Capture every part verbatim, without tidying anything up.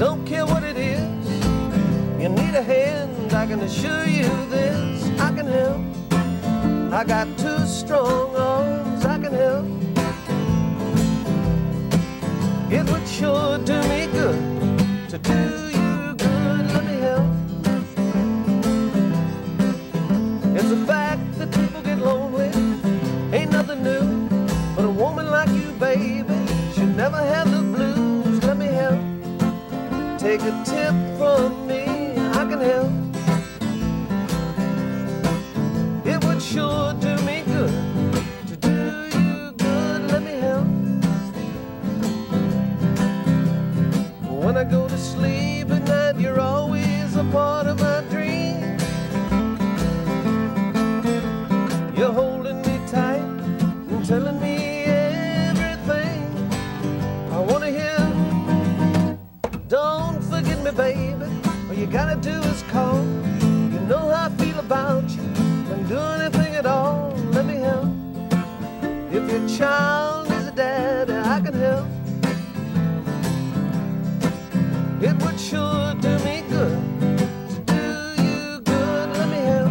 Don't care what it is. You need a hand, I can assure you this. I can help. I got two strong arms, I can help. It would sure do me good to do you good. Let me help. It's a fact that people get lonely. Ain't nothing new. But a woman like you, baby, should never have the blues. Let me help. Take a tip from me, I can help. It would sure do me good to do you good. Let me help. When I go to sleep at night, you're always a part of my dream. You're holding me tight and telling me everything I want to hear. Don't forget me, baby. All you gotta do is call. You know how I feel about you. Can do anything at all. Let me help. If your child is a daddy, I can help. It would sure do me good to do you good. Let me help.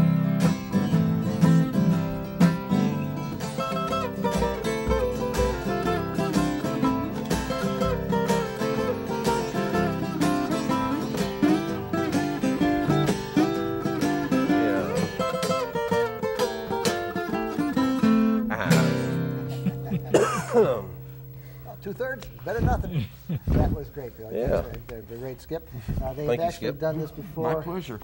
Two-thirds, better nothing. That was great, Bill. Yeah. They're, they're great, Skip. Uh, they've Thank actually you, Skip. done this before. My pleasure.